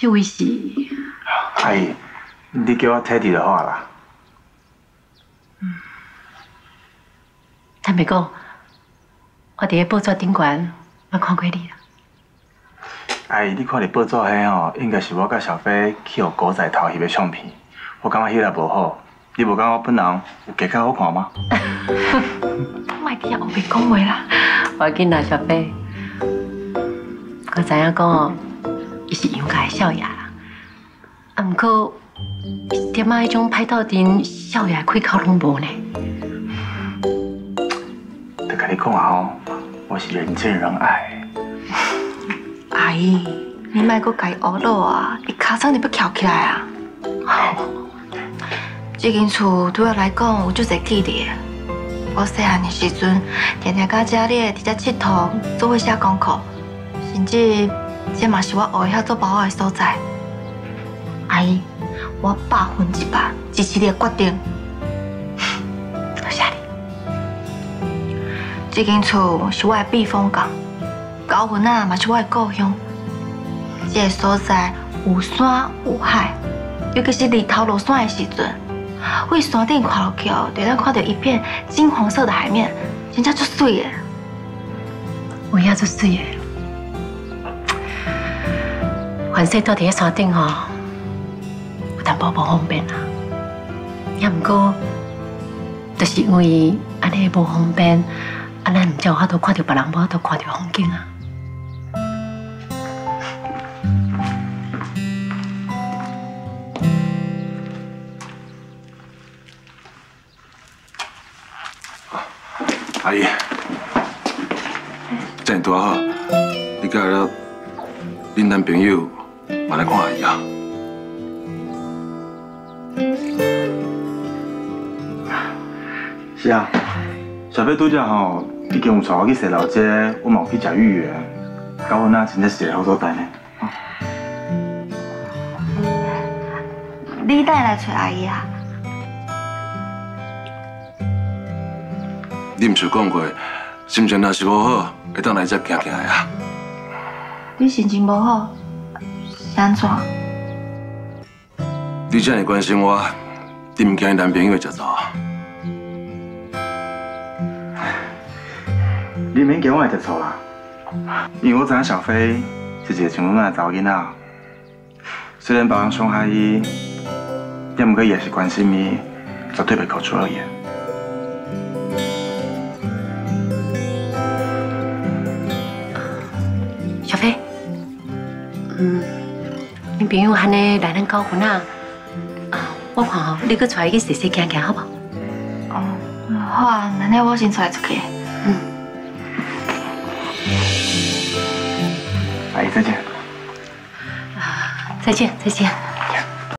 就是。阿姨，你叫我睇住就好啦。嗯，坦白讲，我伫个报纸顶悬，我看过你啦。阿姨，你看伫报纸遐吼，应该是我甲小飞去互狗仔偷翕个相片，我感觉迄个无好。 你无讲我本人有加较好看吗？卖听我袂讲话啦，我紧啦，小飞。我知影讲哦，伊是杨家的少爷啦，啊，毋过一点仔迄种歹斗阵，少爷开口拢无呢。得甲你讲啊吼，我是人见人爱。阿姨，你莫阁家胡闹啊！伊尻川就要翘起来啊！好。 这间厝对我来讲有足侪记忆。我细汉的时阵，常常到家里伫遮佚佗，做伙写功课，甚至这嘛是我学会做包仔的所在。阿姨，我100%支持你的决定。多谢你。这间厝是我的避风港，高文啊嘛是我的故乡。这个所在有山有海，尤其是日头落山的时阵。 为山顶看落去哦，就当看到一片金黄色的海面，真正足水耶！有影足水耶！凡正住伫咧山顶哦，有淡薄无方便啦。也毋过，就是因为安尼无方便，啊咱才有法度看到别人无法度看到风景啊。 阿姨，真大好！你嫁了，恁男朋友嘛来看阿姨啊！是啊，小飞拄则吼，已经有带我去洗老街，我嘛有去食芋圆，搞我那真正是好所在呢。你等下来找阿姨啊！ 你毋是讲过，心情若是无好，会当来遮行行啊？你心情无好，是安怎？你这么关心我，你毋惊你男朋友会食走啊？你免惊我会食醋啦，因为我知影小飞是一个像阮安尼查某囡仔，虽然别人伤害伊，也毋过伊也是关心伊，绝对袂口出恶言。 你朋友安尼来咱高雄啊，我看哦，你去带伊去踅踅行行好不？哦，好啊，那下我先带伊出去。嗯。阿姨再见。再见，再见。